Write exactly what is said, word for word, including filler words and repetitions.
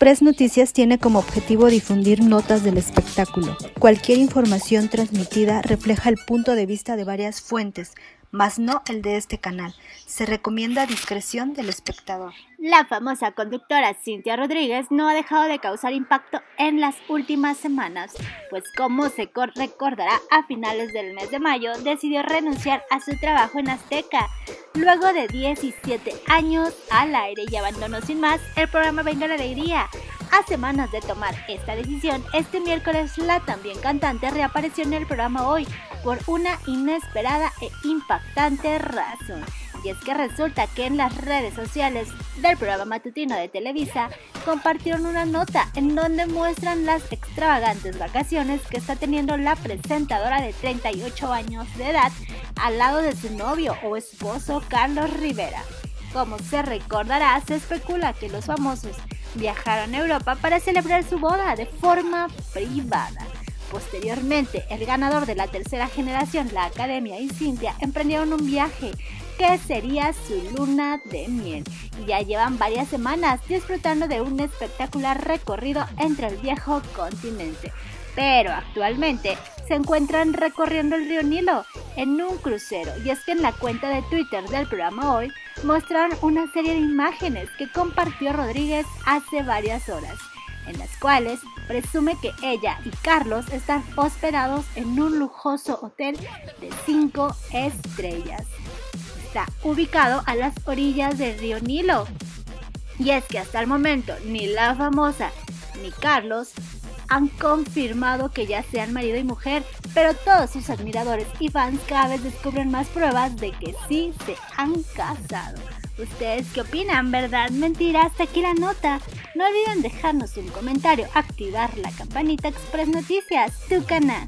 Express Noticias tiene como objetivo difundir notas del espectáculo. Cualquier información transmitida refleja el punto de vista de varias fuentes, mas no el de este canal. Se recomienda discreción del espectador. La famosa conductora Cynthia Rodríguez no ha dejado de causar impacto en las últimas semanas, pues como se recordará, a finales del mes de mayo decidió renunciar a su trabajo en Azteca. Luego de diecisiete años al aire y abandonó sin más el programa Venga la Alegría. A semanas de tomar esta decisión, este miércoles la también cantante reapareció en el programa Hoy por una inesperada e impactante razón. Y es que resulta que en las redes sociales del programa matutino de Televisa compartieron una nota en donde muestran las extravagantes vacaciones que está teniendo la presentadora de treinta y ocho años de edad al lado de su novio o esposo Carlos Rivera. Como se recordará, se especula que los famosos viajaron a Europa para celebrar su boda de forma privada. Posteriormente, el ganador de la tercera generación, La Academia y Cynthia, emprendieron un viaje que sería su luna de miel. Y ya llevan varias semanas disfrutando de un espectacular recorrido entre el viejo continente. Pero actualmente se encuentran recorriendo el río Nilo en un crucero. Y es que en la cuenta de Twitter del programa Hoy mostraron una serie de imágenes que compartió Rodríguez hace varias horas, en las cuales presume que ella y Carlos están hospedados en un lujoso hotel de cinco estrellas. Está ubicado a las orillas del río Nilo. Y es que hasta el momento ni la famosa ni Carlos han confirmado que ya sean marido y mujer, pero todos sus admiradores y fans cada vez descubren más pruebas de que sí se han casado. ¿Ustedes qué opinan? ¿Verdad? ¿Mentira? Hasta aquí la nota. No olviden dejarnos un comentario, activar la campanita. Express Noticias, tu canal.